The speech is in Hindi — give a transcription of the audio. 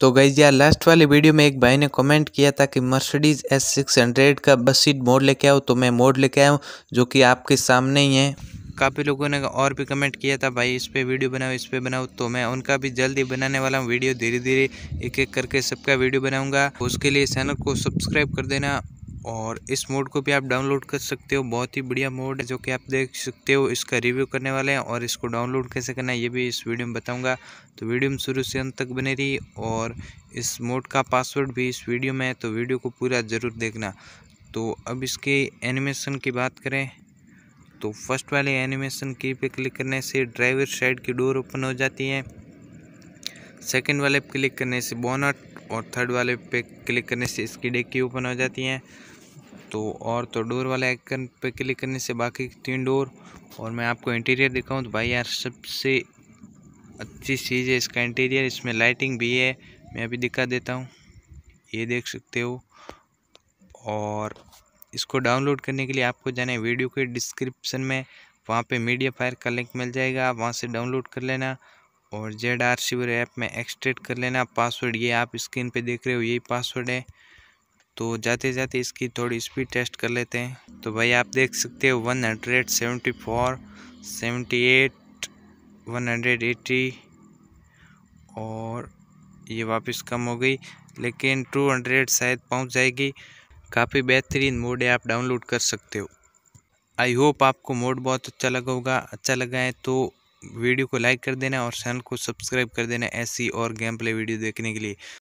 तो गाइज यार लास्ट वाले वीडियो में एक भाई ने कमेंट किया था कि मर्सिडीज़ एस 600 का बस सीट मोड लेके आओ, तो मैं मोड लेके आया हूँ जो कि आपके सामने ही है। काफ़ी लोगों ने और भी कमेंट किया था भाई इस पे वीडियो बनाओ इस पे बनाओ, तो मैं उनका भी जल्दी बनाने वाला हूँ वीडियो। धीरे धीरे एक एक करके सबका वीडियो बनाऊँगा। उसके लिए चैनल को सब्सक्राइब कर देना और इस मोड को भी आप डाउनलोड कर सकते हो। बहुत ही बढ़िया मोड है जो कि आप देख सकते हो। इसका रिव्यू करने वाले हैं और इसको डाउनलोड कैसे करना है ये भी इस वीडियो में बताऊंगा, तो वीडियो में शुरू से अंत तक बने रही। और इस मोड का पासवर्ड भी इस वीडियो में है, तो वीडियो को पूरा ज़रूर देखना। तो अब इसके एनिमेशन की बात करें तो फर्स्ट वाले एनिमेशन की पे क्लिक करने से ड्राइवर साइड की डोर ओपन हो जाती है, सेकेंड वाले पे क्लिक करने से बोनट और थर्ड वाले पे क्लिक करने से इसकी डिक्की ओपन हो जाती है। तो डोर वाला आइकन पे क्लिक करने से बाकी तीन डोर, और मैं आपको इंटीरियर दिखाऊं तो भाई यार सबसे अच्छी चीज़ है इसका इंटीरियर। इसमें लाइटिंग भी है, मैं अभी दिखा देता हूं, ये देख सकते हो। और इसको डाउनलोड करने के लिए आपको जाना है वीडियो के डिस्क्रिप्शन में, वहां पे मीडियाफायर का लिंक मिल जाएगा, आप वहाँ से डाउनलोड कर लेना और ZArchiver ऐप में एक्सट्रैक्ट कर लेना। पासवर्ड ये आप स्क्रीन पर देख रहे हो, यही पासवर्ड है। तो जाते जाते इसकी थोड़ी स्पीड टेस्ट कर लेते हैं। तो भाई आप देख सकते हो 174, 78, 180 और ये वापस कम हो गई, लेकिन 200 शायद पहुंच जाएगी। काफ़ी बेहतरीन मोड है, आप डाउनलोड कर सकते हो। आई होप आपको मोड बहुत अच्छा लगा होगा। अच्छा लगा है तो वीडियो को लाइक कर देना और चैनल को सब्सक्राइब कर देना ऐसी और गेम प्ले वीडियो देखने के लिए।